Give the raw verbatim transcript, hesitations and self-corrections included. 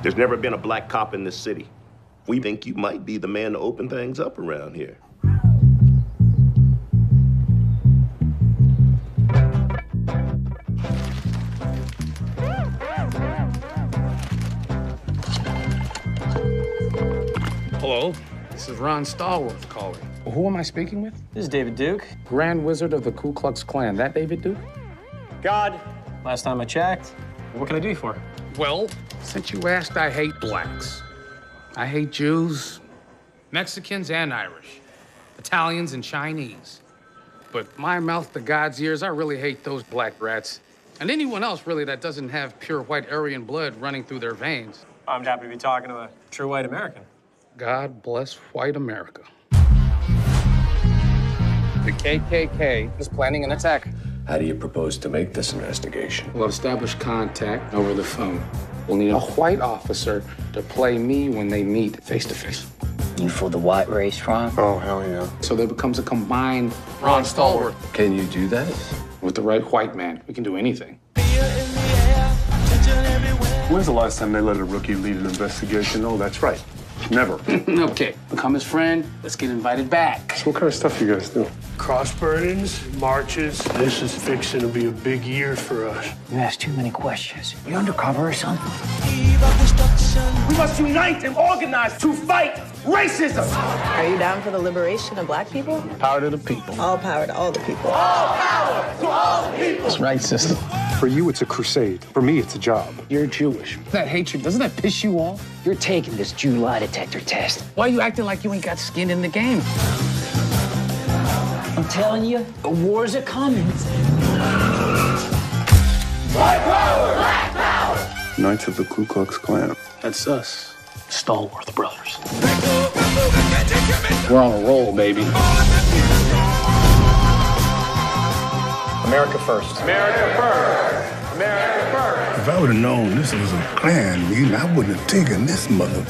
There's never been a black cop in this city. We think you might be the man to open things up around here. Hello, this is Ron Stallworth calling. Who am I speaking with? This is David Duke. Grand Wizard of the Ku Klux Klan. That David Duke? God. Last time I checked. What can I do for you? Well, since you asked, I hate blacks. I hate Jews, Mexicans and Irish, Italians and Chinese. But my mouth to God's ears, I really hate those black rats. And anyone else, really, that doesn't have pure white Aryan blood running through their veins. I'm happy to be talking to a true white American. God bless white America. The K K K is planning an attack. How do you propose to make this investigation? We'll establish contact over the phone. We'll need a white officer to play me when they meet face to face. You for the white race, Ron? Oh, hell yeah. So there becomes a combined Ron Stallworth. Can you do that? With the right white man, we can do anything. When's the last time they let a rookie lead an investigation? Oh, that's right. Never. Okay, become his friend. Let's get invited back. So what kind of stuff you guys do? Cross burdens, marches. This is fixing to be a big year for us. You asked too many questions. You undercover or something? We must unite and organize to fight racism. Are you down for the liberation of black people? Power to the people. All power to all the people. All power to all the people. That's right, sister. For you, it's a crusade. For me, it's a job. You're Jewish. That hatred, doesn't that piss you off? You're taking this Jew lie detector test. Why are you acting like you ain't got skin in the game? I'm telling you, the wars are coming. Black power! Black power! Knights of the Ku Klux Klan. That's us. Stallworth brothers. We're on a roll, baby. America first. America first. America first. If I would have known this was a Klan, I wouldn't have taken this mother.